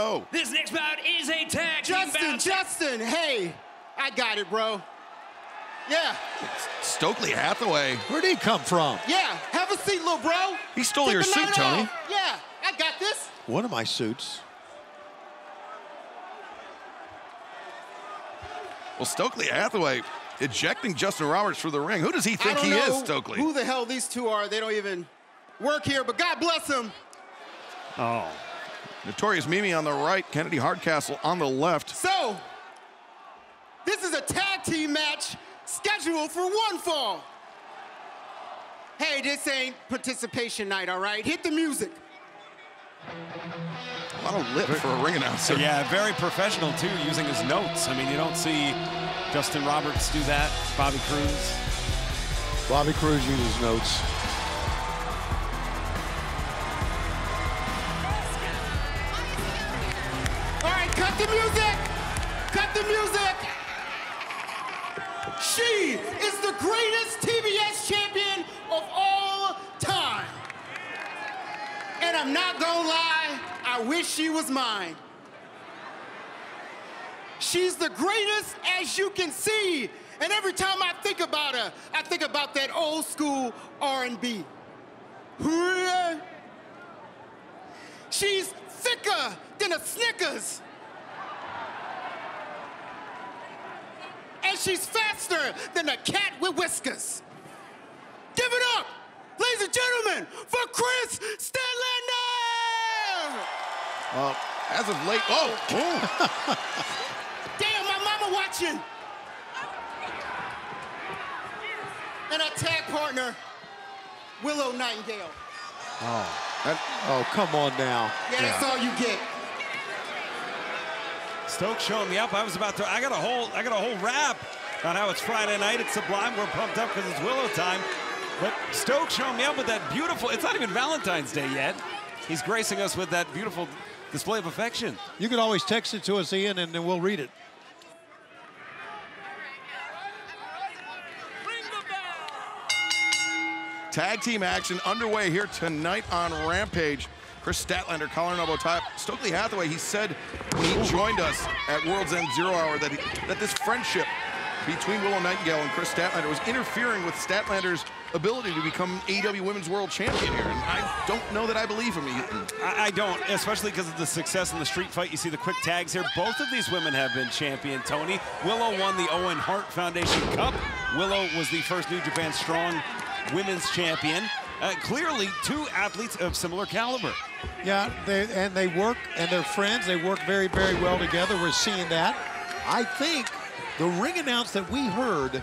Oh. This next bout is a tag team bout. Justin, hey, I got it, bro. Yeah. Stokely Hathaway. Where'd he come from? Yeah, have a seat, little bro. He stole your suit, Tony. Yeah, I got this. One of my suits. Well, Stokely Hathaway ejecting Justin Roberts from the ring. Who does he think he is, Stokely? Who the hell these two are? They don't even work here, but God bless them. Oh. Notorious Mimi on the right, Kennedy Hardcastle on the left. So, this is a tag team match scheduled for one fall. Hey, this ain't participation night, all right? Hit the music. A lot of lip for a ring announcer. Yeah, very professional, too, using his notes. I mean, you don't see Justin Roberts do that. Bobby Cruz. Bobby Cruz uses notes. Cut the music! Cut the music! She is the greatest TBS champion of all time. And I'm not gonna lie, I wish she was mine. She's the greatest, as you can see. And every time I think about her, I think about that old school R&B. She's thicker than a Snickers. And she's faster than a cat with whiskers. Give it up, ladies and gentlemen, for Kris Statlander! Well, as of late, oh! Damn, my mama watching! And our tag partner, Willow Nightingale. Oh, come on now. Yeah, that's all you get. Stokes showing me up. I was about to. I got a whole rap on how it's Friday night. It's Sublime. We're pumped up because it's Willow time. But Stokes showing me up with that beautiful. It's not even Valentine's Day yet. He's gracing us with that beautiful display of affection. You can always text it to us, Ian, and then we'll read it. Tag team action underway here tonight on Rampage. Kris Statlander, collar and elbow tie. Stokely Hathaway, he said when he joined us at World's End Zero Hour that, this friendship between Willow Nightingale and Kris Statlander was interfering with Statlander's ability to become AEW Women's World Champion here. And I don't know that I believe him. I don't, especially because of the success in the street fight. You see the quick tags here. Both of these women have been champion, Tony. Willow won the Owen Hart Foundation Cup. Willow was the first New Japan Strong Women's Champion. Clearly, two athletes of similar caliber. Yeah, they work, and they're friends. They work very, very well together. We're seeing that. I think the ring announce that we heard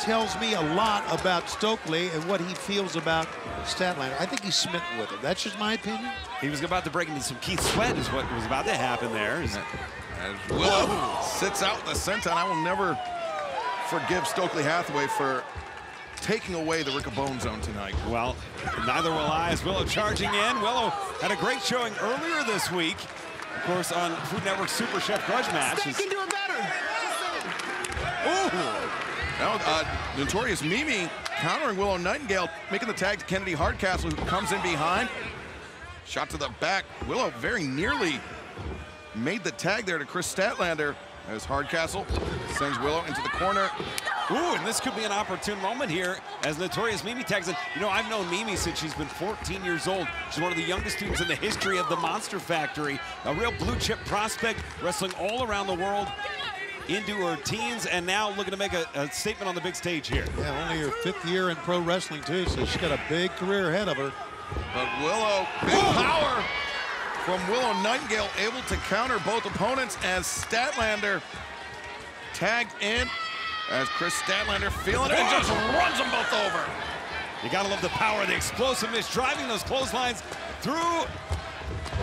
tells me a lot about Stokely and what he feels about Statlander. I think he's smitten with him. That's just my opinion. He was about to break into some Keith Sweat is what was about to happen there. Willow sits out the senton. I will never forgive Stokely Hathaway for taking away the Riccaboni zone tonight. Well, neither will I, as Willow charging in. Willow had a great showing earlier this week, of course, on Food Network Super Chef Grudge match. They can do it better. Now, Notorious Mimi countering Willow Nightingale, making the tag to Kennedy Hardcastle, who comes in behind. Shot to the back. Willow very nearly made the tag there to Kris Statlander, as Hardcastle sends Willow into the corner. Ooh, and this could be an opportune moment here as Notorious Mimi tags in. You know, I've known Mimi since she's been 14 years old. She's one of the youngest students in the history of the Monster Factory. A real blue chip prospect, wrestling all around the world into her teens, and now looking to make a statement on the big stage here. Yeah, only her 5th year in pro wrestling too, so she's got a big career ahead of her. But Willow, big power from Willow Nightingale, able to counter both opponents as Statlander tagged in, as Kris Statlander feeling it and just runs them both over. You gotta love the power, the explosiveness, driving those clotheslines through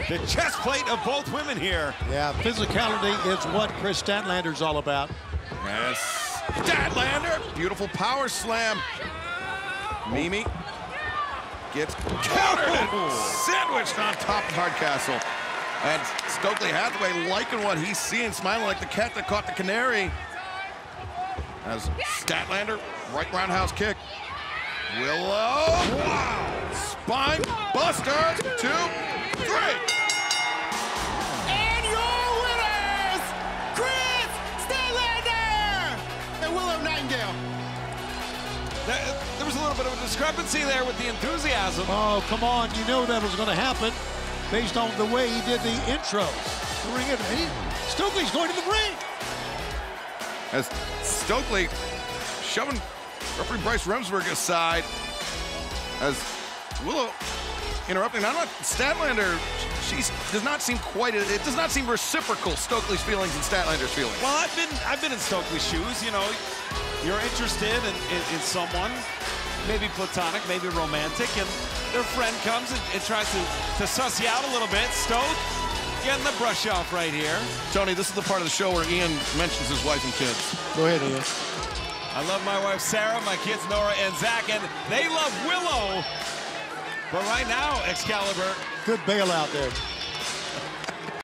the chest plate of both women here. Yeah, physicality is what Kris Statlander's all about. Yes, Statlander, beautiful power slam. Mimi gets countered and sandwiched on top of Hardcastle. And Stokely Hathaway liking what he's seeing, smiling like the cat that caught the canary. As Statlander, right roundhouse kick. Willow, wow! Spine buster, 2, 3. bit of a discrepancy there with the enthusiasm. Oh, come on. You know that was going to happen based on the way he did the intro. Stokely's going to the ring. As Stokely shoving referee Bryce Remsburg aside, as Willow interrupting. I'm not Statlander. She does not seem quite. It does not seem reciprocal. Stokely's feelings and Statlander's feelings. Well, I've been in Stokely's shoes. You know, you're interested in someone, maybe platonic, maybe romantic, and their friend comes and tries to suss you out a little bit. Stoke getting the brush off right here. Tony, this is the part of the show where Ian mentions his wife and kids. Go ahead, Ian. I love my wife, Sarah, my kids, Nora and Zach, and they love Willow. But right now, Excalibur. Good bailout there.